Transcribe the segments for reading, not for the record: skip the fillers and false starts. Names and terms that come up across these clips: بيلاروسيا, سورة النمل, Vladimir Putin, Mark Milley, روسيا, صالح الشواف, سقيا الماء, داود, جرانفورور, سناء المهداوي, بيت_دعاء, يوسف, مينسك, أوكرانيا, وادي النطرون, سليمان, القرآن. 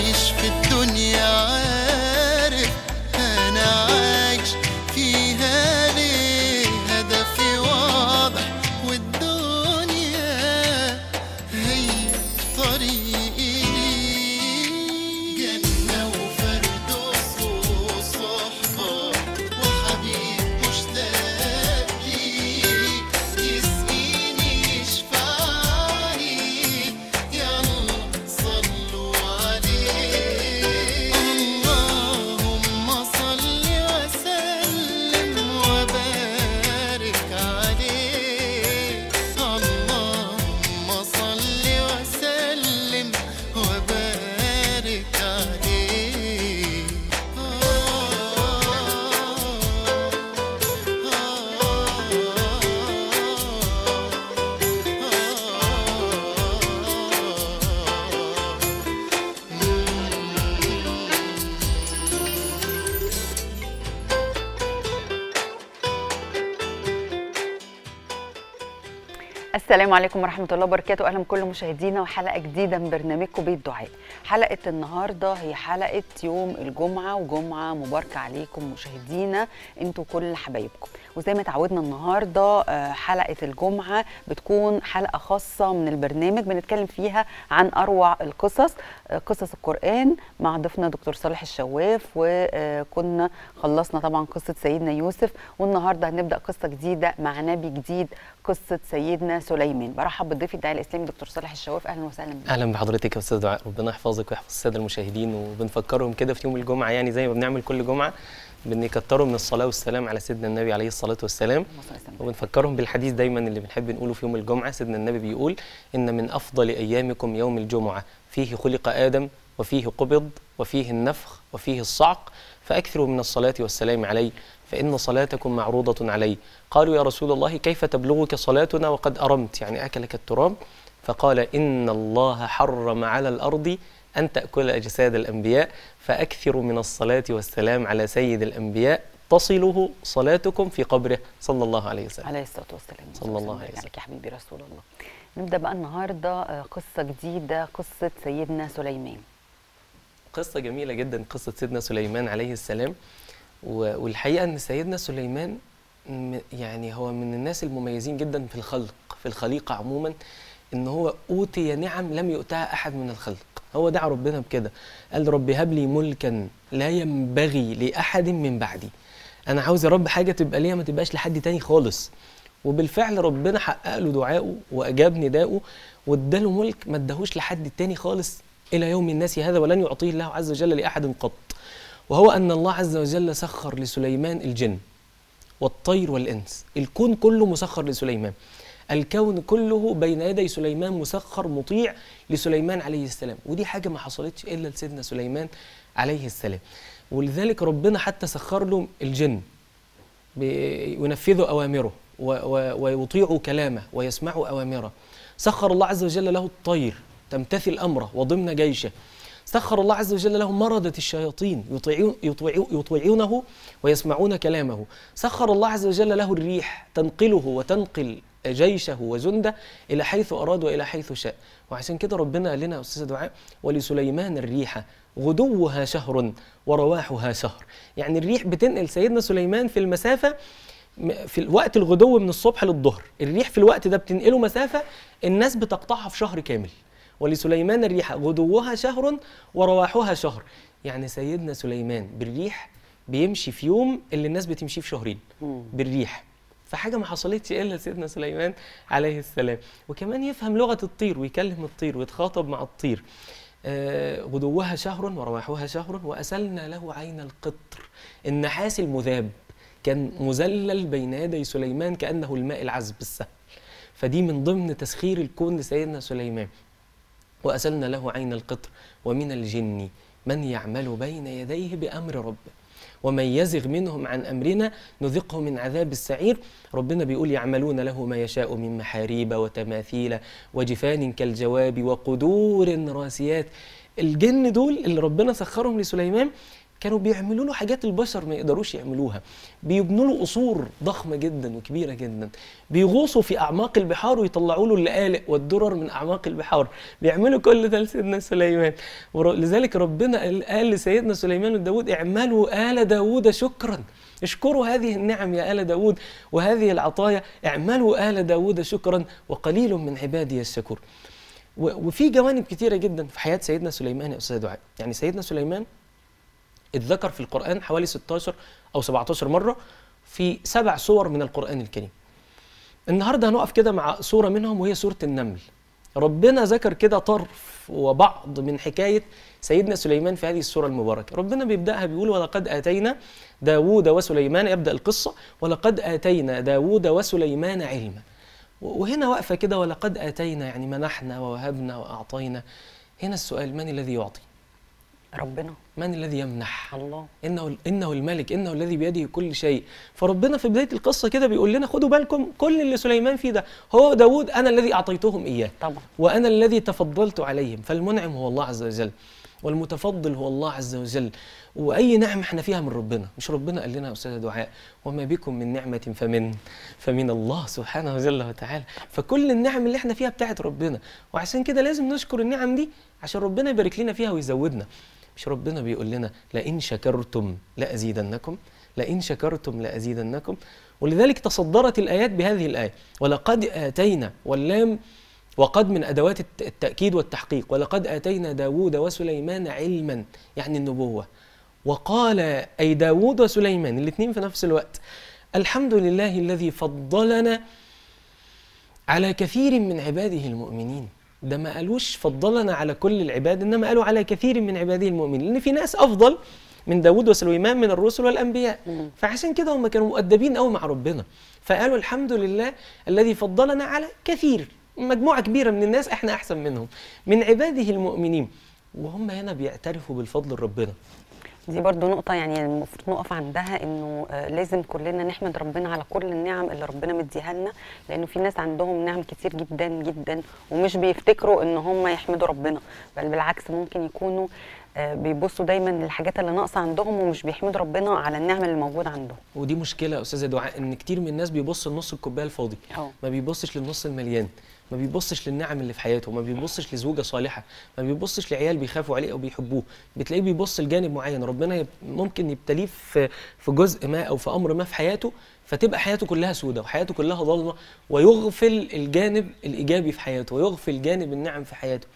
عايش في الدنيا عارف أنا عايش فيها ليه، هدفي واضح والدنيا هي طريقي ليه، جنة وفردوس وصحبة وحبيب مشتاق ليك، يسقيني يشفعني يلا صلوا عليه. اللهم صل وسلم وبارك عليه، اللهم صل وسلم وبارك عليه. السلام عليكم ورحمة الله وبركاته، أهلا بكل مشاهدينا وحلقة جديدة من برنامجكم بيت دعاء. حلقة النهاردة هي حلقة يوم الجمعة، وجمعة مباركة عليكم مشاهدينا انتوا كل حبايبكم. وزي ما تعودنا النهاردة حلقة الجمعة بتكون حلقة خاصة من البرنامج، بنتكلم فيها عن أروع القصص، قصص القرآن، مع ضيفنا دكتور صالح الشواف. وكنا خلصنا طبعا قصة سيدنا يوسف، والنهاردة هنبدأ قصة جديدة مع نبي جديد، قصة سيدنا سليمان. برحب بالضيف الداعي الاسلامي دكتور صالح الشواف، اهلا وسهلا بك. اهلا بحضرتك يا استاذ دعاء، ربنا يحفظك ويحفظ الساده المشاهدين. وبنفكرهم كده في يوم الجمعه، يعني زي ما بنعمل كل جمعه بنكتروا من الصلاه والسلام على سيدنا النبي عليه الصلاه والسلام، وبنفكرهم بالحديث دايما اللي بنحب نقوله في يوم الجمعه. سيدنا النبي بيقول: ان من افضل ايامكم يوم الجمعه، فيه خلق ادم وفيه قبض وفيه النفخ وفيه الصعق، فاكثروا من الصلاه والسلام عليه، فإن صلاتكم معروضة عليه. قالوا: يا رسول الله، كيف تبلغك صلاتنا وقد أرمت، يعني أكلك التراب؟ فقال: إن الله حرم على الأرض أن تأكل أجساد الأنبياء، فأكثروا من الصلاة والسلام على سيد الأنبياء، تصله صلاتكم في قبره، صلى الله عليه وسلم. عليه الصلاة والسلام. صلى الله عليه وسلم. يا حبيبي رسول الله. نبدأ بقى النهاردة قصة جديدة، قصة سيدنا سليمان. قصة جميلة جدا، قصة سيدنا سليمان عليه السلام. والحقيقه ان سيدنا سليمان يعني هو من الناس المميزين جدا في الخلق، في الخليقه عموما، ان هو اوتي نعم لم يؤتها احد من الخلق. هو دعا ربنا بكده، قال: رب هب لي ملكا لا ينبغي لاحد من بعدي. انا عاوز يا رب حاجه تبقى ليا، ما تبقاش لحد تاني خالص. وبالفعل ربنا حقق له دعائه واجاب نداؤه واداله ملك ما اداهوش لحد تاني خالص الى يوم الناس هذا، ولن يعطيه الله عز وجل لاحد قط. وهو أن الله عز وجل سخر لسليمان الجن والطير والإنس، الكون كله مسخر لسليمان، الكون كله بين يدي سليمان مسخر مطيع لسليمان عليه السلام. ودي حاجة ما حصلتش إلا لسيدنا سليمان عليه السلام، ولذلك ربنا حتى سخر له الجن وينفذوا أوامره ويطيعوا كلامه ويسمعوا أوامره. سخر الله عز وجل له الطير تمتثل أمره وضمن جيشه. سخر الله عز وجل له مردة الشياطين يطيعونه ويسمعون كلامه. سخر الله عز وجل له الريح تنقله وتنقل جيشه وجنده إلى حيث أراد وإلى حيث شاء. وعشان كده ربنا قال لنا أستاذ دعاء: ولسليمان الريح غدوها شهر ورواحها شهر. يعني الريح بتنقل سيدنا سليمان في المسافة، في وقت الغدو من الصبح للظهر، الريح في الوقت ده بتنقله مسافة الناس بتقطعها في شهر كامل. ولسليمان الريح غدوها شهر ورواحها شهر. يعني سيدنا سليمان بالريح بيمشي في يوم اللي الناس بتمشي في شهرين بالريح. فحاجة ما حصلتش إلا سيدنا سليمان عليه السلام. وكمان يفهم لغة الطير ويكلم الطير ويتخاطب مع الطير. غدوها شهر ورواحها شهر، وأسلنا له عين القطر. النحاس المذاب كان مذلل بين يدي سليمان كأنه الماء العذب السهل. فدي من ضمن تسخير الكون لسيدنا سليمان. وأسلنا له عين القطر، ومن الجن من يعمل بين يديه بأمر ربه، ومن يزغ منهم عن أمرنا نذقه من عذاب السعير. ربنا بيقول: يعملون له ما يشاء من محاريب وتماثيل وجفان كالجواب وقدور راسيات. الجن دول اللي ربنا سخرهم لسليمان كانوا بيعملوا له حاجات البشر ما يقدروش يعملوها، بيبنوا له قصور ضخمه جدا وكبيره جدا، بيغوصوا في اعماق البحار ويطلعوا له اللآلئ والدرر من اعماق البحار، بيعملوا كل ده لسيدنا سليمان. ولذلك ربنا قال لسيدنا سليمان وداود اعملوا آل داود شكرا، اشكروا هذه النعم يا آل داود وهذه العطايا، اعملوا آل داود شكرا وقليل من عبادي الشكور. وفي جوانب كتيره جدا في حياه سيدنا سليمان يا استاذ دعاء. يعني سيدنا سليمان اتذكر في القرآن حوالي 16 أو 17 مرة في 7 سور من القرآن الكريم. النهاردة هنقف كده مع سورة منهم وهي سورة النمل. ربنا ذكر كده طرف وبعض من حكاية سيدنا سليمان في هذه السورة المباركة. ربنا بيبدأها بيقول ولقد آتينا داود وسليمان، يبدأ القصة ولقد آتينا داود وسليمان علما. وهنا واقفة كده ولقد آتينا، يعني منحنا ووهبنا وأعطينا. هنا السؤال، من الذي يعطي؟ ربنا. من الذي يمنح؟ الله. إنه الملك، إنه الذي بيده كل شيء. فربنا في بداية القصة كده بيقول لنا خدوا بالكم، كل اللي سليمان فيه ده هو داود، أنا الذي أعطيتهم إياه طبعا، وأنا الذي تفضلت عليهم. فالمنعم هو الله عز وجل، والمتفضل هو الله عز وجل. وأي نعمة احنا فيها من ربنا، مش ربنا قال لنا يا أستاذ دعاء وما بكم من نعمة فمن الله سبحانه جل وتعالى. فكل النعم اللي احنا فيها بتاعت ربنا، وعشان كده لازم نشكر النعم دي عشان ربنا يبارك لنا فيها ويزودنا. مش ربنا بيقول لنا لئن شكرتم لأزيدنكم، لئن شكرتم لأزيدنكم. ولذلك تصدرت الآيات بهذه الآية ولقد آتينا، واللام وقد من أدوات التأكيد والتحقيق، ولقد آتينا داود وسليمان علما، يعني النبوة. وقال أي داود وسليمان الاثنين في نفس الوقت الحمد لله الذي فضلنا على كثير من عباده المؤمنين. ده ما قالوش فضلنا على كل العباد، إنما قالوا على كثير من عباده المؤمنين، لأن في ناس أفضل من داود وسليمان من الرسل والأنبياء. فعشان كده هم كانوا مؤدبين قوي مع ربنا، فقالوا الحمد لله الذي فضلنا على كثير، مجموعة كبيرة من الناس احنا أحسن منهم، من عباده المؤمنين. وهم هنا بيعترفوا بالفضل ربنا. دي برضو نقطة يعني المفروض نقف عندها، إنه لازم كلنا نحمد ربنا على كل النعم اللي ربنا مديها لنا، لأنه في ناس عندهم نعم كتير جدا جدا ومش بيفتكروا إن هم يحمدوا ربنا، بل بالعكس ممكن يكونوا بيبصوا دايما للحاجات اللي ناقصة عندهم ومش بيحمدوا ربنا على النعم اللي موجودة عندهم. ودي مشكلة يا أستاذة دعاء، إن كتير من الناس بيبص لنص الكوباية الفاضي، ما بيبصش للنص المليان، ما بيبصش للنعم اللي في حياته، ما بيبصش لزوجه صالحه، ما بيبصش لعيال بيخافوا عليه او بيحبوه. بتلاقيه بيبص لجانب معين ربنا ممكن يبتليه في جزء ما او في امر ما في حياته، فتبقى حياته كلها سودة وحياته كلها ضلمه، ويغفل الجانب الايجابي في حياته ويغفل جانب النعم في حياته.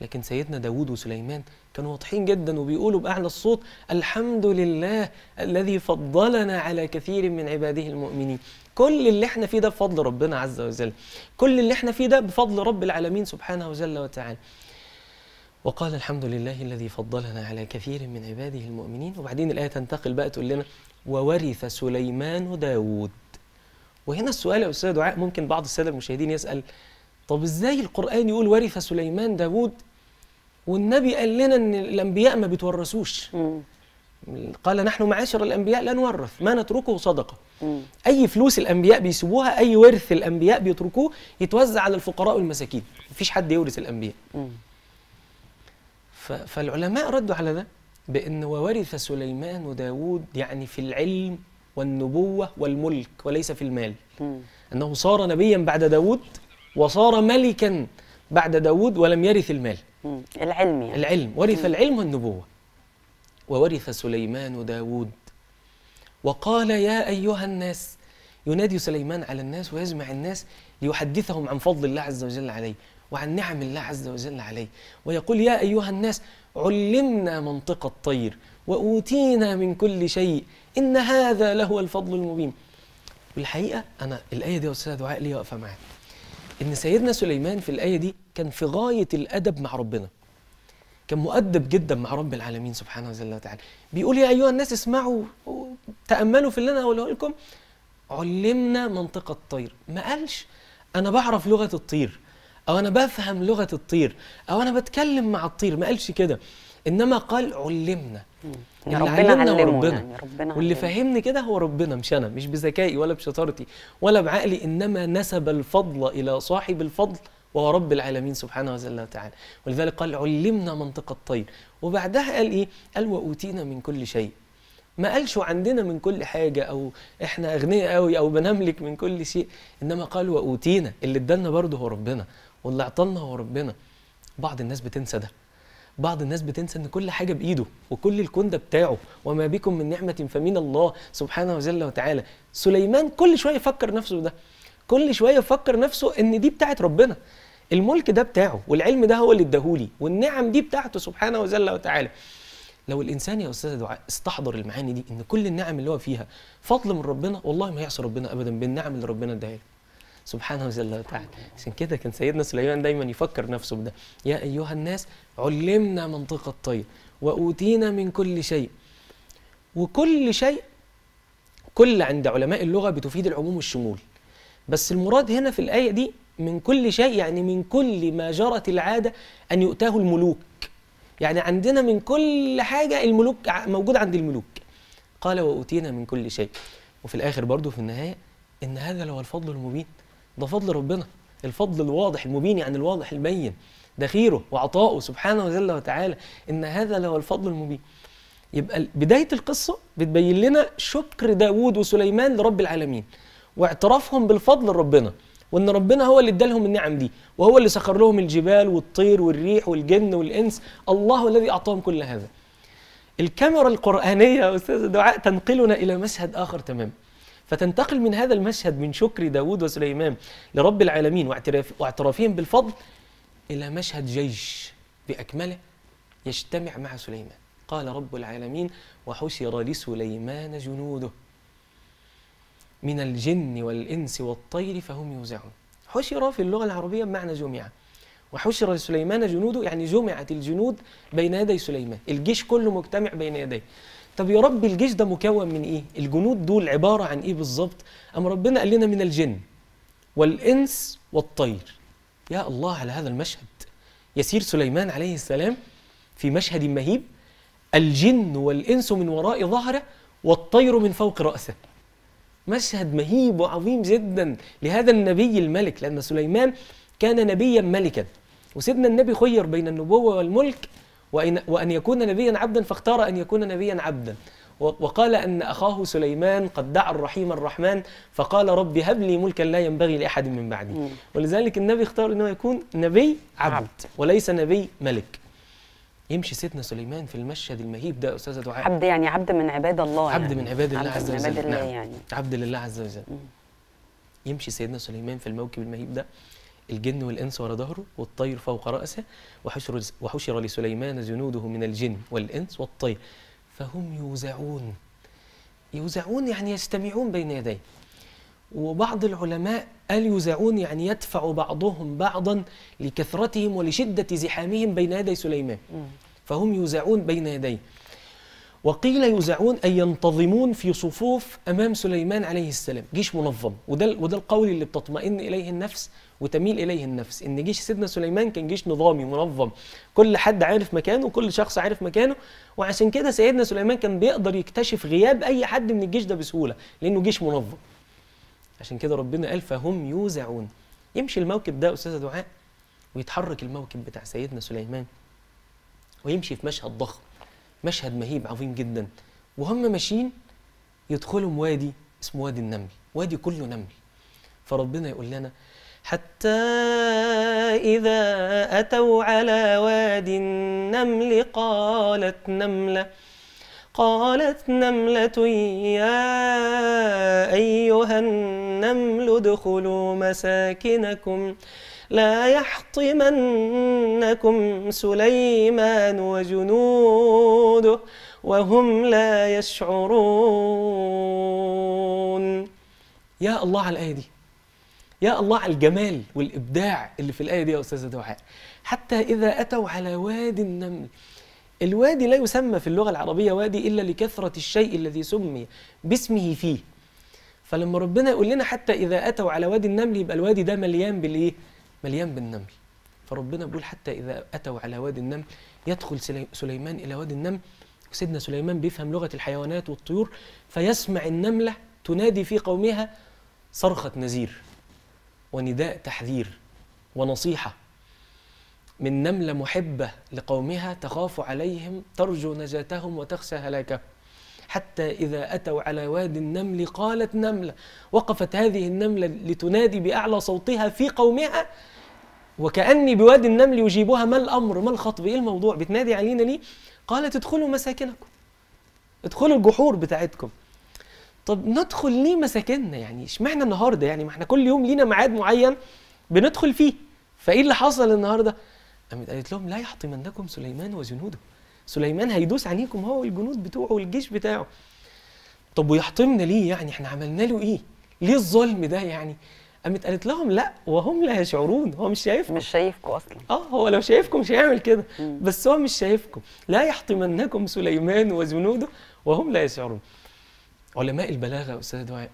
لكن سيدنا داود وسليمان كانوا واضحين جدا وبيقولوا باعلى الصوت الحمد لله الذي فضلنا على كثير من عباده المؤمنين. كل اللي احنا فيه ده بفضل ربنا عز وجل، كل اللي احنا فيه ده بفضل رب العالمين سبحانه جل وتعالى. وقال الحمد لله الذي فضلنا على كثير من عباده المؤمنين. وبعدين الآية تنتقل بقى تقول لنا وورث سليمان داود. وهنا السؤال يا أستاذ دعاء، ممكن بعض السادة المشاهدين يسأل طب ازاي القرآن يقول ورث سليمان داود والنبي قال لنا ان الانبياء ما بيتورثوش؟ قال نحن معاشر الانبياء لا نورث، ما نتركه صدقه. اي فلوس الانبياء بيسيبوها، اي ورث الانبياء بيتركوه يتوزع على الفقراء والمساكين، مفيش حد يورث الانبياء. فالعلماء ردوا على ده بان وورث سليمان وداود يعني في العلم والنبوه والملك وليس في المال. انه صار نبيا بعد داود وصار ملكا بعد داود ولم يرث المال. العلم يعني العلم، ورث العلم والنبوه. وورث سليمان داود وقال يا أيها الناس، ينادي سليمان على الناس ويجمع الناس ليحدثهم عن فضل الله عز وجل عليه وعن نعم الله عز وجل عليه، ويقول يا أيها الناس علمنا منطق الطير وأوتينا من كل شيء إن هذا لهو الفضل المبين. والحقيقة أنا الآية دي يا أستاذ دعاء ليه واقفة معايا، إن سيدنا سليمان في الآية دي كان في غاية الأدب مع ربنا، كان مؤدب جدا مع رب العالمين سبحانه وتعالى. بيقول يا أيها الناس اسمعوا تأملوا في اللي أنا هقوله لكم، علمنا منطق الطير. ما قالش أنا بعرف لغة الطير أو أنا بفهم لغة الطير أو أنا بتكلم مع الطير، ما قالش كده، إنما قال علمنا، يعني علمنا وربنا، واللي فهمني كده هو ربنا مش أنا، مش بذكائي ولا بشطارتي ولا بعقلي، إنما نسب الفضل إلى صاحب الفضل وهو رب العالمين سبحانه وتعالى. ولذلك قال علمنا منطق الطير، وبعدها قال إيه؟ قال وأوتينا من كل شيء. ما قالش عندنا من كل حاجة أو إحنا أغنياء أوي أو بنملك من كل شيء، إنما قال وأوتينا، اللي ادالنا برضه هو ربنا واللي اعطالنا هو ربنا. بعض الناس بتنسى ده، بعض الناس بتنسى ان كل حاجه بايده وكل الكون ده بتاعه، وما بكم من نعمه فمن الله سبحانه وتعالى. سليمان كل شويه يفكر نفسه ده، كل شويه يفكر نفسه ان دي بتاعه ربنا، الملك ده بتاعه والعلم ده هو اللي اداهولي والنعم دي بتاعته سبحانه وتعالى. لو الانسان يا استاذ دعاء استحضر المعاني دي، ان كل النعم اللي هو فيها فضل من ربنا، والله ما يعصى ربنا ابدا بالنعم اللي ربنا اداها له سبحانه وتعالى. عشان كده كان سيدنا سليمان دايما يفكر نفسه بده، يا ايها الناس علمنا منطق الطير واوتينا من كل شيء. وكل شيء كل عند علماء اللغه بتفيد العموم والشمول، بس المراد هنا في الايه دي من كل شيء، يعني من كل ما جرت العاده ان يؤتاه الملوك، يعني عندنا من كل حاجه، الملوك موجود عند الملوك. قال واوتينا من كل شيء، وفي الاخر برضه في النهايه ان هذا لهو الفضل المبين، ده فضل ربنا، الفضل الواضح المبين، يعني الواضح البين، ده خيره وعطائه سبحانه وتعالى، ان هذا لهو الفضل المبين. يبقى بداية القصة بتبين لنا شكر داود وسليمان لرب العالمين، واعترافهم بالفضل لربنا، وان ربنا هو اللي ادالهم النعم دي، وهو اللي سخر لهم الجبال والطير والريح والجن والإنس، الله الذي أعطاهم كل هذا. الكاميرا القرآنية يا أستاذ دعاء تنقلنا إلى مشهد آخر تمام، فتنتقل من هذا المشهد من شكر داود وسليمان لرب العالمين واعترافهم بالفضل إلى مشهد جيش بأكمله يجتمع مع سليمان. قال رب العالمين وحشر لسليمان جنوده من الجن والإنس والطير فهم يوزعون. حشر في اللغة العربية بمعنى جمع، وحشر لسليمان جنوده يعني جمعت الجنود بين يدي سليمان، الجيش كله مجتمع بين يديه. طب يا رب الجيش ده مكون من ايه؟ الجنود دول عباره عن ايه بالظبط؟ أم ربنا قال لنا من الجن والانس والطير. يا الله على هذا المشهد، يسير سليمان عليه السلام في مشهد مهيب، الجن والانس من وراء ظهره والطير من فوق راسه. مشهد مهيب وعظيم جدا لهذا النبي الملك، لان سليمان كان نبيا ملكا، وسيدنا النبي خير بين النبوه والملك وأن يكون نبيا عبدا، فاختار أن يكون نبيا عبدا، وقال أن أخاه سليمان قد دعا الرحيم الرحمن فقال رب هب لي ملكا لا ينبغي لأحد من بعدي. ولذلك النبي اختار أنه يكون نبي عبد وليس نبي ملك. يمشي سيدنا سليمان في المشهد المهيب ده أستاذة دعاء، عبد يعني عبد من عباد الله، يعني عبد من عباد الله عز وجل، عبد الله يعني عبد لله عز وجل. يمشي سيدنا سليمان في الموكب المهيب ده، الجن والإنس وراء ظهره والطير فوق رأسه، وحشر لسليمان جنوده من الجن والإنس والطير فهم يوزعون. يوزعون يعني يجتمعون بين يديه، وبعض العلماء قال يوزعون يعني يدفع بعضهم بعضا لكثرتهم ولشدة زحامهم بين يدي سليمان، فهم يوزعون بين يديه. وقيل يوزعون أي ينتظمون في صفوف أمام سليمان عليه السلام، جيش منظم، وده القول اللي بتطمئن إليه النفس وتميل إليه النفس، إن جيش سيدنا سليمان كان جيش نظامي منظم، كل حد عارف مكانه وكل شخص عارف مكانه، وعشان كده سيدنا سليمان كان بيقدر يكتشف غياب أي حد من الجيش ده بسهولة، لأنه جيش منظم. عشان كده ربنا قال فهم يوزعون. يمشي الموكب ده أستاذة دعاء، ويتحرك الموكب بتاع سيدنا سليمان، ويمشي في مشهد ضخم، مشهد مهيب عظيم جدا، وهم ماشيين يدخلهم وادي اسمه وادي النمل، وادي كله نمل. فربنا يقول لنا حتى إذا أتوا على وادي النمل قالت نملة يا أيها النمل ادخلوا مساكنكم لا يحطمنكم سليمان وجنوده وهم لا يشعرون. يا الله على الآية دي، يا الله على الجمال والإبداع اللي في الآية دي يا أستاذة دعاء. حتى إذا أتوا على وادي النمل، الوادي لا يسمى في اللغة العربية وادي إلا لكثرة الشيء الذي سمي باسمه فيه، فلما ربنا يقول لنا حتى إذا أتوا على وادي النمل يبقى الوادي ده مليان بالإيه؟ مليان بالنمل. فربنا بيقول حتى إذا أتوا على وادي النمل، يدخل سليمان إلى وادي النمل، وسيدنا سليمان بيفهم لغة الحيوانات والطيور، فيسمع النملة تنادي في قومها صرخة نذير ونداء تحذير ونصيحة من نملة محبة لقومها تخاف عليهم ترجو نجاتهم وتخشى هلاكهم. حتى إذا أتوا على وادي النمل قالت نملة، وقفت هذه النملة لتنادي بأعلى صوتها في قومها وكأني بوادي النمل يجيبها: ما الأمر؟ ما الخطب؟ إيه الموضوع؟ بتنادي علينا ليه؟ قالت: ادخلوا مساكنكم، ادخلوا الجحور بتاعتكم. طب ندخل ليه مساكننا؟ يعني اشمعنى النهارده؟ يعني ما احنا كل يوم لينا ميعاد معين بندخل فيه، فايه اللي حصل النهارده؟ قامت قالت لهم: لا يحطمنكم سليمان وجنوده. سليمان هيدوس عليكم هو والجنود بتوعه والجيش بتاعه. طب ويحطمنا ليه يعني؟ احنا عملنا له ايه؟ ليه الظلم ده يعني؟ قامت قالت لهم: لا وهم لا يشعرون، هو مش شايفكم. مش شايفكم اصلا. هو لو شايفكم مش هيعمل كده، بس هو مش شايفكم. لا يحطمنكم سليمان وجنوده وهم لا يشعرون. علماء البلاغه استاذ دعاء،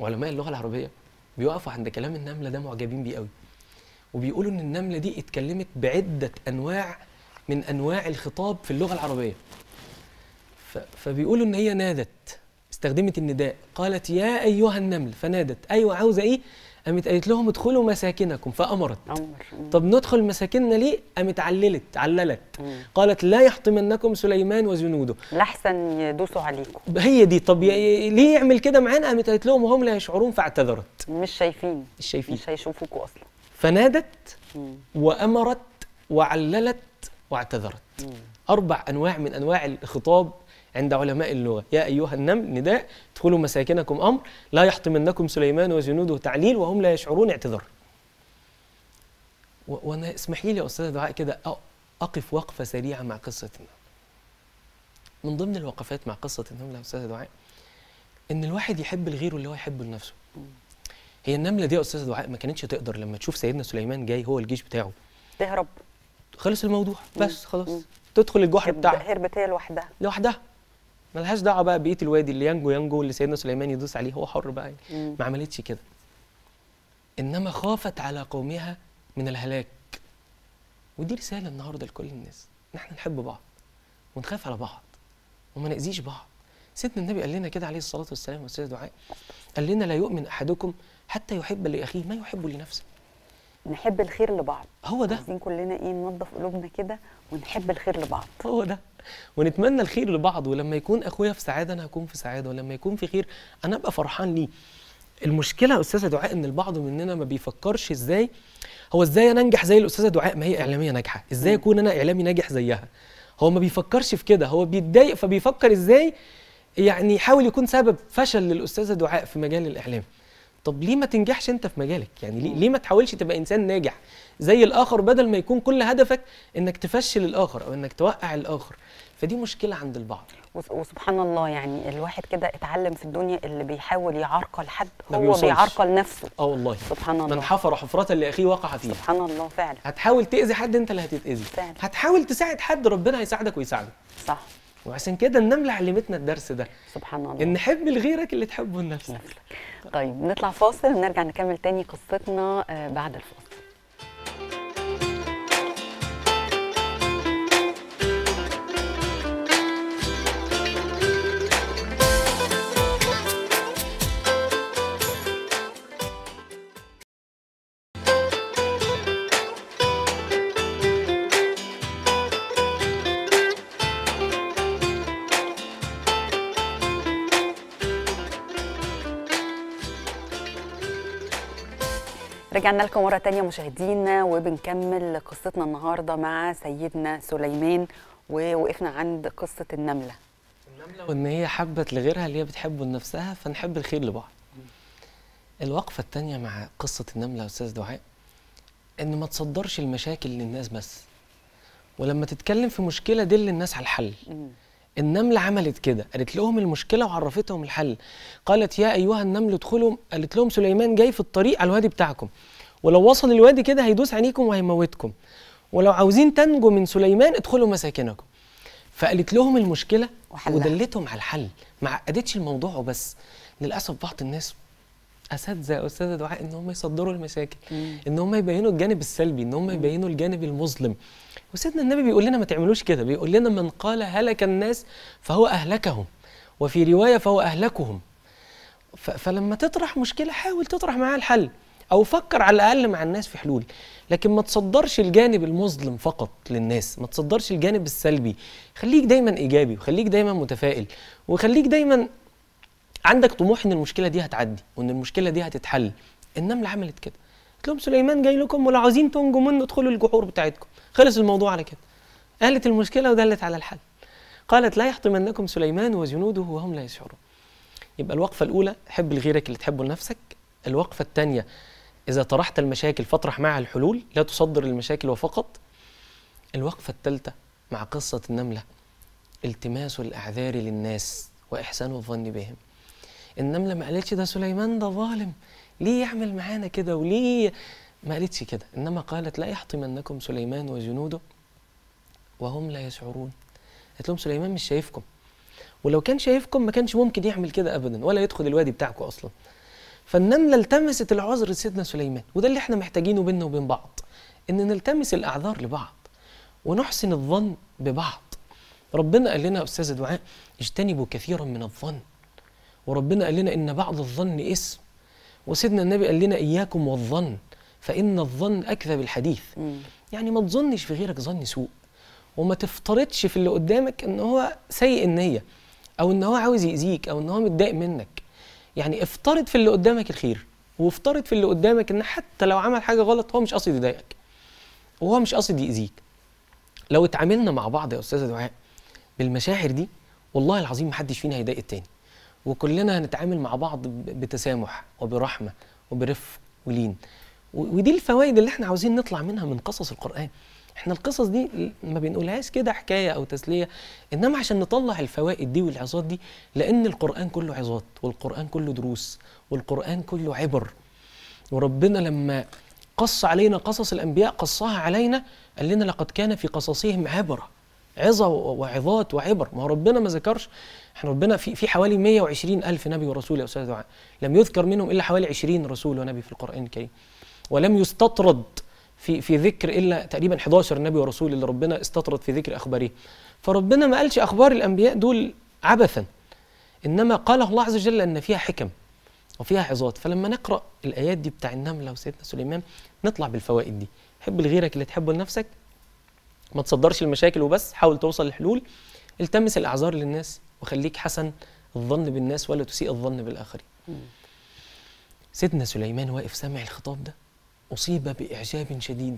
علماء اللغه العربيه، بيقفوا عند كلام النمله ده معجبين بيه قوي، وبيقولوا ان النمله دي اتكلمت بعده انواع من انواع الخطاب في اللغه العربيه. فبيقولوا ان هي نادت، استخدمت النداء، قالت: يا ايها النمل، فنادت. ايوه، عاوزه ايه؟ قامت قالت لهم: ادخلوا مساكنكم، فامرت. طب ندخل مساكننا ليه؟ قامت عللت، قالت: لا يحطمنكم سليمان وجنوده، لحسن يدوسوا عليكم. هي دي. طب ليه يعمل كده معانا؟ قامت قالت لهم: وهم لا يشعرون، فاعتذرت. مش شايفين، مش هيشوفوكوا اصلا. فنادت وامرت وعللت واعتذرت. 4 انواع من انواع الخطاب عند علماء اللغه: يا ايها النمل نداء، ادخلوا مساكنكم امر، لا يحطمنكم سليمان وجنوده تعليل، وهم لا يشعرون اعتذار. وانا اسمحي لي يا استاذه دعاء كده اقف وقفه سريعه مع قصه النمل. من ضمن الوقفات مع قصه النمل يا استاذه دعاء ان الواحد يحب الغير اللي هو يحبه لنفسه. هي النمله دي يا استاذه دعاء ما كانتش تقدر لما تشوف سيدنا سليمان جاي هو الجيش بتاعه تهرب. خلص الموضوع، بس خلاص تدخل الجحر بتاعها، هربت هي لوحدها، ملهاش دعوه بقى بقيه الوادي، اللي ينجو واللي سيدنا سليمان يدوس عليه هو حر بقى. ما عملتش كده، انما خافت على قومها من الهلاك. ودي رساله النهارده لكل الناس، ان احنا نحب بعض ونخاف على بعض وما ناذيش بعض. سيدنا النبي قال لنا كده عليه الصلاه والسلام والسيد دعاء، قال لنا: لا يؤمن احدكم حتى يحب لاخيه ما يحب لنفسه. نحب الخير لبعض، هو ده. عايزين كلنا ايه؟ ننظف قلوبنا كده ونحب الخير لبعض، هو ده. ونتمنى الخير لبعض، ولما يكون اخويا في سعاده انا هكون في سعاده، ولما يكون في خير انا ابقى فرحان ليه. المشكله يا استاذه دعاء ان البعض مننا ما بيفكرش ازاي انا انجح زي الاستاذه دعاء، ما هي اعلاميه ناجحه، ازاي اكون انا اعلامي ناجح زيها. هو ما بيفكرش في كده، هو بيتضايق فبيفكر ازاي يعني يحاول يكون سبب فشل للاستاذه دعاء في مجال الاعلام. طب ليه ما تنجحش انت في مجالك؟ يعني ليه ما تحاولش تبقى انسان ناجح زي الاخر، بدل ما يكون كل هدفك انك تفشل الاخر او انك توقع الاخر؟ فدي مشكله عند البعض. وسبحان الله، يعني الواحد كده اتعلم في الدنيا اللي بيحاول يعرقل حد هو بيعرقل نفسه. والله سبحان الله، من حفر حفرة لاخيه وقع فيها. سبحان الله فعلا. هتحاول تاذي حد انت اللي هتتاذي، هتحاول تساعد حد ربنا هيساعدك ويساعدك. صح. وعشان كده النملة علمتنا الدرس ده، سبحان الله، ان حب لغيرك اللي تحبه لنفسك. طيب نطلع فاصل ونرجع نكمل تاني قصتنا بعد الفاصل. رجعنا لكم مرة تانية مشاهدينا، وبنكمل قصتنا النهاردة مع سيدنا سليمان، ووقفنا عند قصة النملة وإن هي حبت لغيرها اللي هي بتحبه لنفسها، فنحب الخير لبعض. الوقفة التانية مع قصة النملة يا أستاذ دعاء إن ما تصدرش المشاكل للناس بس، ولما تتكلم في مشكلة دل الناس على الحل. النملة عملت كده، قالت لهم المشكلة وعرفتهم الحل. قالت: يا أيها النمل ادخلوا، قالت لهم: سليمان جاي في الطريق على الوادي بتاعكم، ولو وصل الوادي كده هيدوس عليكم وهيموتكم، ولو عاوزين تنجوا من سليمان ادخلوا مساكنكم. فقالت لهم المشكلة ودلتهم على الحل، ما عقدتش الموضوع وبس. للأسف بعض الناس اساتذه يا استاذه دعاء ان هم يصدروا المشاكل، ان هم يبينوا الجانب السلبي، ان هم يبينوا الجانب المظلم. وسيدنا النبي بيقول لنا ما تعملوش كده، بيقول لنا: من قال هلك الناس فهو اهلكهم، وفي روايه فهو اهلكهم. فلما تطرح مشكله حاول تطرح معاها الحل، أو فكر على الأقل مع الناس في حلول، لكن ما تصدرش الجانب المظلم فقط للناس، ما تصدرش الجانب السلبي، خليك دايما إيجابي وخليك دايما متفائل وخليك دايما عندك طموح إن المشكلة دي هتعدي وإن المشكلة دي هتتحل. النملة عملت كده، قلت لهم سليمان جاي لكم ولا عاوزين تنجوا منه ادخلوا الجحور بتاعتكم، خلص الموضوع على كده. قالت المشكلة ودلت على الحل. قالت لا يحطمنكم سليمان وجنوده وهم لا يشعرون. يبقى الوقفة الأولى حب لغيرك اللي تحبه لنفسك، الوقفة الثانية إذا طرحت المشاكل فاطرح معها الحلول، لا تصدر المشاكل وفقط. الوقفة الثالثة مع قصة النملة التماس الأعذار للناس وإحسان الظن بهم. النملة ما قالتش ده سليمان ده ظالم ليه يعمل معانا كده وليه، ما قالتش كده، إنما قالت لا يحطمنكم سليمان وجنوده وهم لا يشعرون. قالت لهم سليمان مش شايفكم، ولو كان شايفكم ما كانش ممكن يعمل كده أبدا ولا يدخل الوادي بتاعكم أصلا. فالنملة التمست العذر لسيدنا سليمان، وده اللي احنا محتاجينه بينا وبين بعض، إن نلتمس الأعذار لبعض ونحسن الظن ببعض. ربنا قال لنا يا أستاذ دعاء اجتنبوا كثيرا من الظن، وربنا قال لنا إن بعض الظن إثم، وسيدنا النبي قال لنا إياكم والظن فإن الظن أكذب الحديث. يعني ما تظنش في غيرك ظن سوء، وما تفترضش في اللي قدامك إن هو سيء النية أو إن هو عاوز يأذيك أو إن هو متضايق منك. يعني افترض في اللي قدامك الخير، وافترض في اللي قدامك إن حتى لو عمل حاجة غلط هو مش قاصد يضايقك وهو مش قاصد يأذيك. لو اتعاملنا مع بعض يا أستاذة دعاء بالمشاعر دي والله العظيم محدش فينا هيضايق التاني، وكلنا هنتعامل مع بعض بتسامح وبرحمة وبرفق ولين. ودي الفوائد اللي احنا عاوزين نطلع منها من قصص القرآن. احنا القصص دي ما بنقولهاش كده حكاية أو تسلية، إنما عشان نطلع الفوائد دي والعظات دي، لأن القرآن كله عظات والقرآن كله دروس والقرآن كله عبر. وربنا لما قص علينا قصص الأنبياء قصها علينا، قال لنا لقد كان في قصصهم عبرة، عظة وعظات وعبر. ما ربنا ما ذكرش، احنا ربنا في حوالي 120,000 نبي ورسول يا أستاذ دعاء، لم يذكر منهم إلا حوالي 20 رسول ونبي في القرآن الكريم، ولم يستطرد في ذكر إلا تقريبا 11 نبي ورسول اللي ربنا استطرد في ذكر أخباره. فربنا ما قالش أخبار الأنبياء دول عبثا، إنما قاله الله عز وجل أن فيها حكم وفيها عظات. فلما نقرأ الآيات دي بتاع النملة وسيدنا سليمان نطلع بالفوائد دي. حب لغيرك اللي تحبه لنفسك، ما تصدرش المشاكل وبس، حاول توصل لحلول، التمس الأعذار للناس، وخليك حسن الظن بالناس ولا تسيء الظن بالآخرين. سيدنا سليمان واقف سامع الخطاب ده، أصيب بإعجاب شديد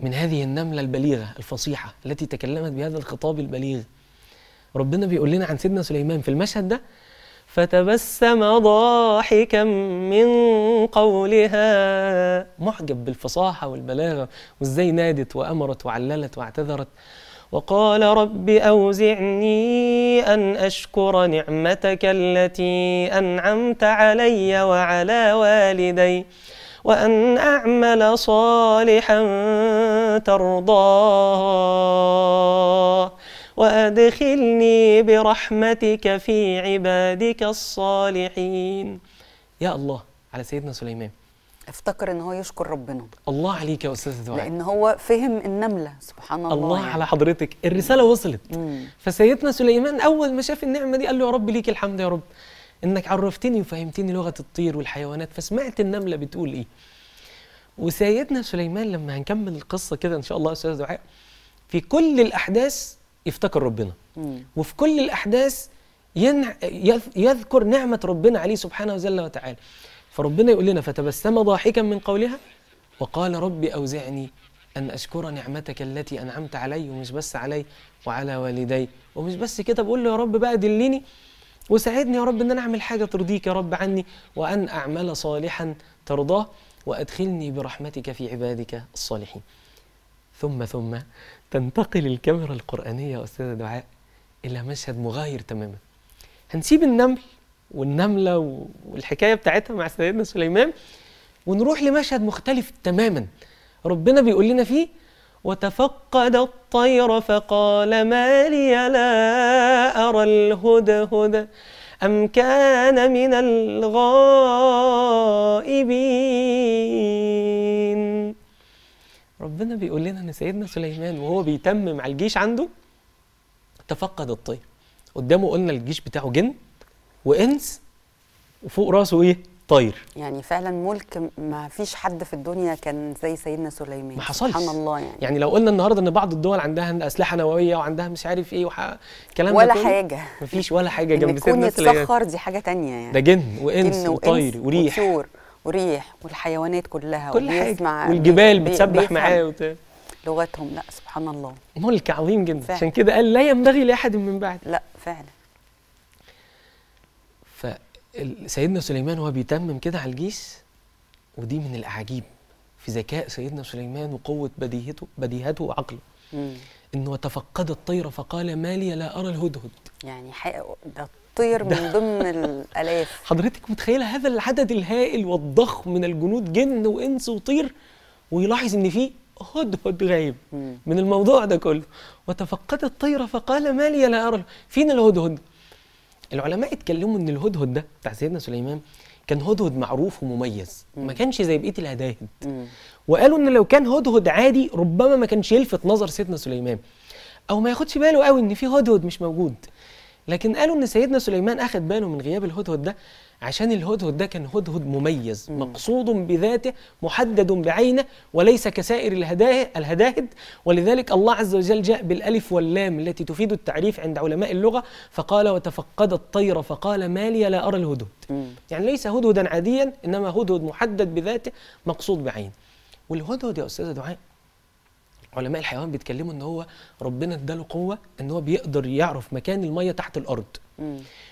من هذه النملة البليغة الفصيحة التي تكلمت بهذا الخطاب البليغ. ربنا بيقول لنا عن سيدنا سليمان في المشهد ده فتبسم ضاحكا من قولها، معجب بالفصاحة والبلاغة وازاي نادت وأمرت وعللت واعتذرت. وقال رب أوزعني أن أشكر نعمتك التي أنعمت علي وعلى والدي وأن أعمل صالحا ترضاه وأدخلني برحمتك في عبادك الصالحين. يا الله على سيدنا سليمان، افتكر ان هو يشكر ربنا. الله عليك يا أستاذ دعاء، لأن هو فهم النملة سبحان الله. الله يعني على حضرتك، الرسالة وصلت. فسيدنا سليمان أول ما شاف النعمة دي قال له يا رب ليك الحمد يا رب إنك عرفتني وفهمتني لغة الطير والحيوانات، فسمعت النملة بتقول إيه. وسيدنا سليمان لما هنكمل القصة كده إن شاء الله أستاذ دعاء، في كل الأحداث يفتكر ربنا، وفي كل الأحداث يذكر نعمة ربنا عليه سبحانه وجل وتعالى. فربنا يقول لنا فتبسم ضاحكا من قولها وقال رب أوزعني أن أشكر نعمتك التي أنعمت علي، ومش بس علي وعلى والدي، ومش بس كده بقول له يا رب بقى دلني وساعدني يا رب ان انا اعمل حاجه ترضيك يا رب عني، وان اعمل صالحا ترضاه وادخلني برحمتك في عبادك الصالحين. ثم تنتقل الكاميرا القرانيه يا استاذه دعاء الى مشهد مغاير تماما. هنسيب النمل والنمله والحكايه بتاعتها مع سيدنا سليمان ونروح لمشهد مختلف تماما. ربنا بيقول لنا فيه وتفقد الطير فقال ما لي لا أرى الهدهد أم كان من الغائبين. ربنا بيقول لنا أن سيدنا سليمان وهو بيتمم على الجيش عنده تفقد الطير. قدامه قلنا الجيش بتاعه جن وإنس وفوق راسه إيه؟ طاير. يعني فعلا ملك ما فيش حد في الدنيا كان زي سيدنا سليمان، ما حصلش سبحان الله. يعني لو قلنا النهارده ان بعض الدول عندها اسلحه نوويه وعندها مش عارف ايه كلام ولا حاجه، ما فيش ولا حاجه جنب سيدنا سليمان. يتسخر دي حاجه ثانيه يعني، ده جن وانس وطير وريح وريح والحيوانات كلها كل حاجه، والجبال بتسبح معاه لغتهم. لا سبحان الله، ملك عظيم جدا فعلا. عشان كده قال لا ينبغي لاحد من بعد. لا فعلا. سيدنا سليمان هو بيتمم كده على الجيش، ودي من الاعاجيب في ذكاء سيدنا سليمان وقوه بديهته وعقله، انه وتفقد الطير فقال ما لي لا ارى الهدهد. يعني ده الطير من ضمن الالاف. حضرتك متخيله هذا العدد الهائل والضخم من الجنود، جن وانس وطير، ويلاحظ ان فيه هدهد غايب من الموضوع ده كله. وتفقد الطير فقال ما لي لا ارى، فين الهدهد؟ العلماء اتكلموا ان الهدهد ده بتاع سيدنا سليمان كان هدهد معروف ومميز، ما كانش زي بقيه الهداهد. وقالوا ان لو كان هدهد عادي ربما ما كانش يلفت نظر سيدنا سليمان، او ما ياخدش باله قوي ان في هدهد مش موجود. لكن قالوا ان سيدنا سليمان اخد باله من غياب الهدهد ده، عشان الهدهد ده كان هدهد مميز مقصود بذاته، محدد بعينه، وليس كسائر الهداهد. ولذلك الله عز وجل جاء بالالف واللام التي تفيد التعريف عند علماء اللغه، فقال وتفقد الطير فقال ما لي لا ارى الهدهد. يعني ليس هدهدا عاديا، انما هدهد محدد بذاته مقصود بعينه. والهدهد يا استاذه دعاء، علماء الحيوان بيتكلموا ان هو ربنا اداله قوه ان هو بيقدر يعرف مكان الميه تحت الارض.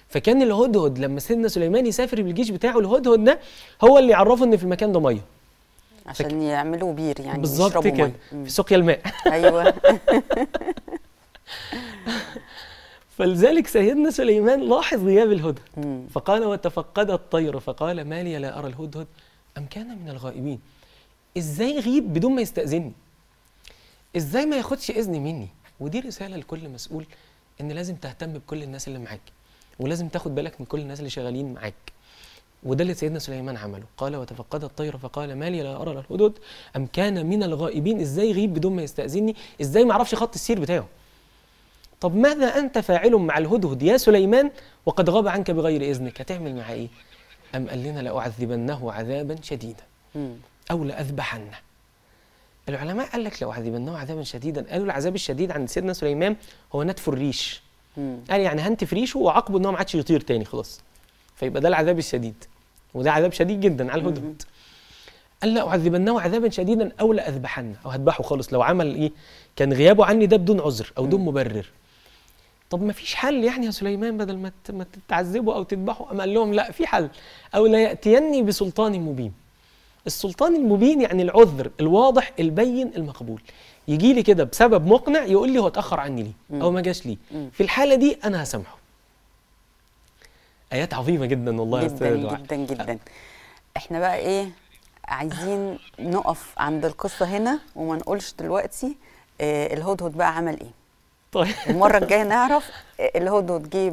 فكان الهدهد لما سيدنا سليمان يسافر بالجيش بتاعه، الهدهد ده هو اللي يعرفه ان في المكان ده ميه، عشان يعملوا بير يعني بالظبط كده في سقيا الماء. ايوه. فلذلك سيدنا سليمان لاحظ غياب الهدهد فقال وتفقد الطير فقال ما لي لا ارى الهدهد ام كان من الغائبين. ازاي يغيب بدون ما يستأذنني؟ ازاي ما ياخدش اذن مني؟ ودي رساله لكل مسؤول، ان لازم تهتم بكل الناس اللي معاك، ولازم تاخد بالك من كل الناس اللي شغالين معاك. وده اللي سيدنا سليمان عمله، قال وتفقد الطير فقال ما لي لا ارى الهدهد ام كان من الغائبين. ازاي يغيب بدون ما يستأذنني؟ ازاي ما اعرفش خط السير بتاعه؟ طب ماذا انت فاعل مع الهدهد يا سليمان وقد غاب عنك بغير اذنك؟ هتعمل معاه ايه؟ ام قال لنا لاعذبنه عذابا شديدا او لاذبحنه. العلماء قال لك لاعذبنه عذابا شديدا، قالوا العذاب الشديد عند سيدنا سليمان هو نتف الريش. قال يعني هنتف ريشه وعاقبه ان هو ما عادش يطير تاني خلاص، فيبقى ده العذاب الشديد، وده عذاب شديد جدا على الهدهد. قال لاعذبنه عذابا شديدا او لاذبحنه، او هذبحه خالص لو عمل ايه؟ كان غيابه عني ده بدون عذر او بدون مبرر. طب ما فيش حل يعني يا سليمان بدل ما تعذبه او تذبحه؟ قال لهم لا، في حل، او لا ياتيني بسلطان مبين. السلطان المبين يعني العذر الواضح البين المقبول، يجي لي كده بسبب مقنع يقول لي هو اتاخر عني ليه او ما جاش ليه، في الحاله دي انا هسامحه. ايات عظيمه جدا والله يا استاذ دعاء، جدا جدا. احنا بقى ايه عايزين نقف عند القصه هنا وما نقولش دلوقتي الهدهد بقى عمل ايه. طيب المره الجايه نعرف الهدهد جه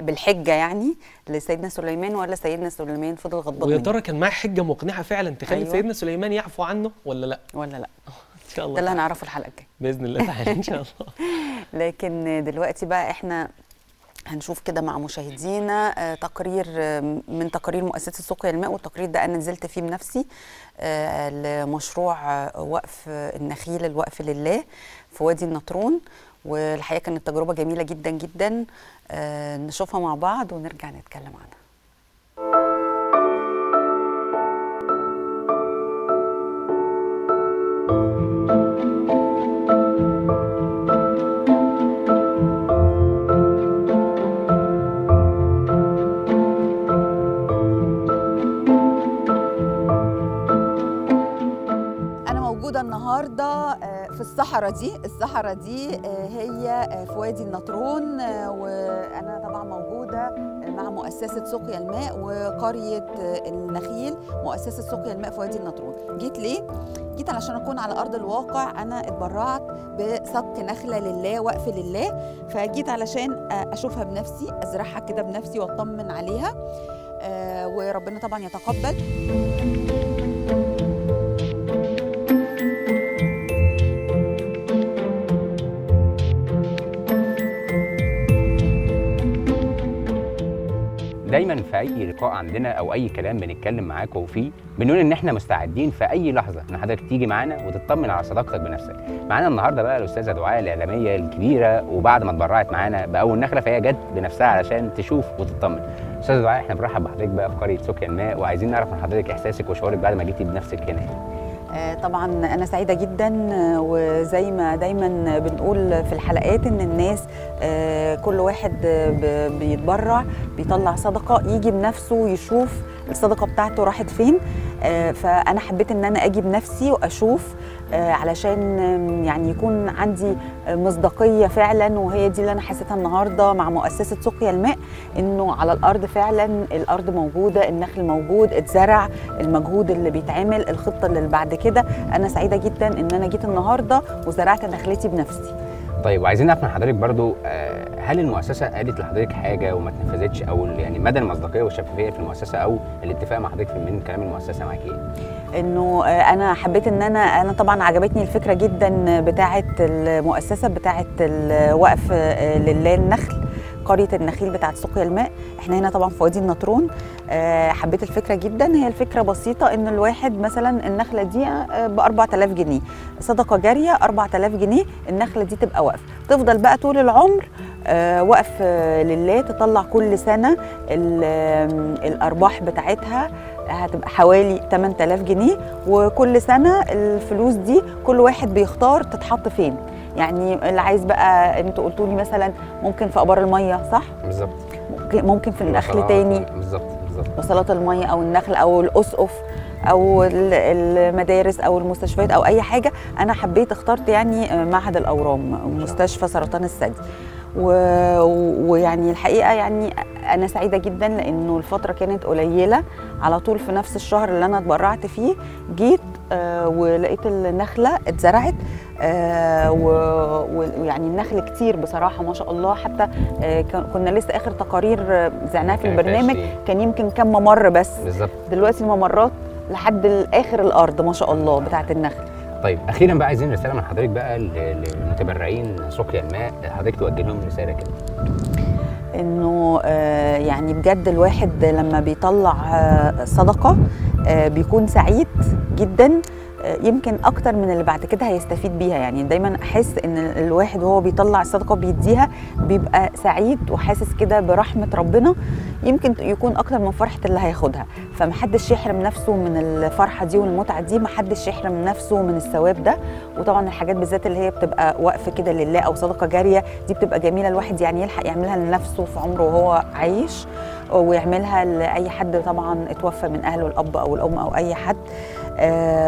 بالحجه يعني لسيدنا سليمان، ولا سيدنا سليمان فضل غضبان منه، ويا ترى كان معاه حجه مقنعه فعلا تخلي أيوة. سيدنا سليمان يعفو عنه ولا لا؟ ولا لا. ان شاء الله ده اللي هنعرفه الحلقه الجايه باذن الله تعالى ان شاء الله. لكن دلوقتي بقى احنا هنشوف كده مع مشاهدينا تقرير من تقارير مؤسسة سقيا الماء، والتقرير ده أنا نزلت فيه بنفسي لمشروع وقف النخيل، الوقف لله في وادي النطرون. والحقيقة كانت تجربة جميلة جدا جدا، نشوفها مع بعض ونرجع نتكلم عنها. النهارده في الصحراء دي هي في وادي النطرون، وانا طبعا موجوده مع مؤسسه سقيا الماء وقريه النخيل. مؤسسه سقيا الماء في وادي النطرون جيت ليه؟ جيت علشان اكون على ارض الواقع. انا اتبرعت بسقي نخله لله، وقف لله، فجيت علشان اشوفها بنفسي، ازرعها كده بنفسي واطمن عليها، وربنا طبعا يتقبل. دايما في اي لقاء عندنا او اي كلام بنتكلم معاكم فيه بنقول ان احنا مستعدين في اي لحظه ان حضرتك تيجي معانا وتطمن على صداقتك بنفسك. معانا النهارده بقى الاستاذه دعاء الاعلاميه الكبيره، وبعد ما اتبرعت معانا باول نخله فهي جت بنفسها علشان تشوف وتطمن. استاذه دعاء، احنا بنرحب بحضرتك بقى في قريه سقيا الماء، وعايزين نعرف من حضرتك احساسك وشعورك بعد ما جيتي بنفسك هنا. طبعا أنا سعيدة جدا، وزي ما دايما بنقول في الحلقات إن الناس كل واحد بيتبرع بيطلع صدقة، يجي بنفسه يشوف الصدقة بتاعته راحت فين. فأنا حبيت إن أنا أجي بنفسي وأشوف علشان يعني يكون عندي مصداقية فعلا، وهي دي اللي أنا حسيتها النهاردة مع مؤسسة سقيا الماء، إنه على الأرض فعلا الأرض موجودة، النخل موجود، اتزرع، المجهود اللي بيتعمل، الخطة اللي بعد كده. أنا سعيدة جدا إن أنا جيت النهاردة وزرعت نخلتي بنفسي. طيب، وعايزين نعرف من حضرتك برضو هل المؤسسة قالت لحضرتك حاجة وما تنفذتش، أو يعني مدى المصداقية والشفافية في المؤسسة، أو الاتفاق مع حضرتك من كلام المؤسسة معاك إيه؟ إنه أنا حبيت إن أنا طبعًا عجبتني الفكرة جدًا بتاعة المؤسسة بتاعة الوقف لله النخل، قرية النخيل بتاعة سقيا الماء. احنا هنا طبعا في وادي النطرون. حبيت الفكرة جدا. هي الفكرة بسيطة، ان الواحد مثلا النخلة دي ب 4000 جنيه صدقة جارية، 4000 جنيه النخلة دي تبقى وقف، تفضل بقى طول العمر وقف لله، تطلع كل سنة الأرباح بتاعتها هتبقى حوالي 8000 جنيه، وكل سنة الفلوس دي كل واحد بيختار تتحط فين. يعني اللي عايز بقى، انتوا قلتوا لي مثلا ممكن في ابار الميه، صح؟ بالظبط. ممكن في النخل تاني. بالظبط بالظبط. وصلات الميه او النخل او الاسقف او المدارس او المستشفيات او اي حاجه. انا حبيت اخترت يعني معهد الاورام ومستشفى سرطان الثدي، ويعني الحقيقه يعني انا سعيده جدا لانه الفتره كانت قليله، على طول في نفس الشهر اللي انا اتبرعت فيه جيت ولقيت النخله اتزرعت، ويعني النخل كتير بصراحه ما شاء الله. حتى كنا لسه اخر تقارير زعناها في البرنامج كان يمكن كم ممر بس، بالظبط دلوقتي الممرات لحد اخر الارض ما شاء الله بتاعه النخل. طيب، اخيرا بقى عايزين رساله من حضرتك بقى للمتبرعين سقيا الماء، حضرتك توجه لهم رساله كده. انه يعني بجد الواحد لما بيطلع صدقه بيكون سعيد جدا، يمكن اكتر من اللي بعد كده هيستفيد بيها. يعني دايما احس ان الواحد وهو بيطلع الصدقه بيديها بيبقى سعيد وحاسس كده برحمه ربنا، يمكن يكون اكتر من فرحه اللي هياخدها. فمحدش يحرم نفسه من الفرحه دي والمتعه دي، محدش يحرم نفسه من الثواب ده. وطبعا الحاجات بالذات اللي هي بتبقى وقف كده لله او صدقه جاريه دي بتبقى جميله، الواحد يعني يلحق يعملها لنفسه في عمره وهو عايش، ويعملها لاي حد طبعا اتوفى من اهله، الاب او الام او اي حد.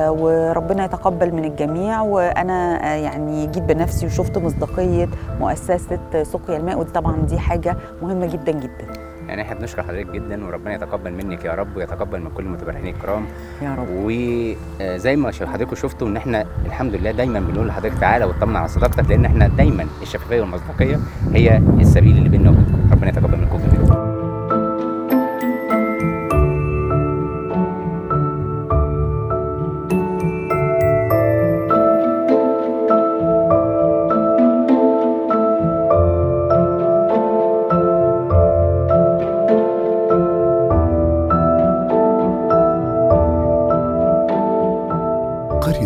وربنا يتقبل من الجميع. وانا يعني جيت بنفسي وشفت مصداقيه مؤسسه سقيا الماء، ودي طبعا دي حاجه مهمه جدا جدا. يعني احنا بنشكر حضرتك جدا، وربنا يتقبل منك يا رب، ويتقبل من كل المتبرعين الكرام يا رب. وزي ما حضرتك شفتوا ان احنا الحمد لله دايما بنقول لحضرتك تعالى واطمن على صداقتك، لان احنا دايما الشفافيه والمصداقيه هي السبيل اللي بيننا وبينكم. ربنا يتقبل منكم جميعا.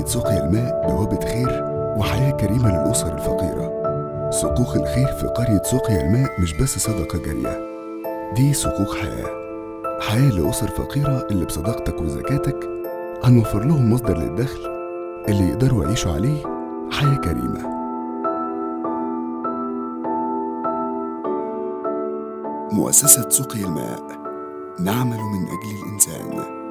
سقيا الماء بوابة خير وحياة كريمة للأسر الفقيرة. صكوك الخير في قرية سقيا الماء مش بس صدقة جارية، دي صكوك حياة، حياة لأسر فقيرة اللي بصداقتك وزكاتك هنوفر لهم مصدر للدخل اللي يقدروا يعيشوا عليه حياة كريمة. مؤسسة سقيا الماء، نعمل من أجل الإنسان.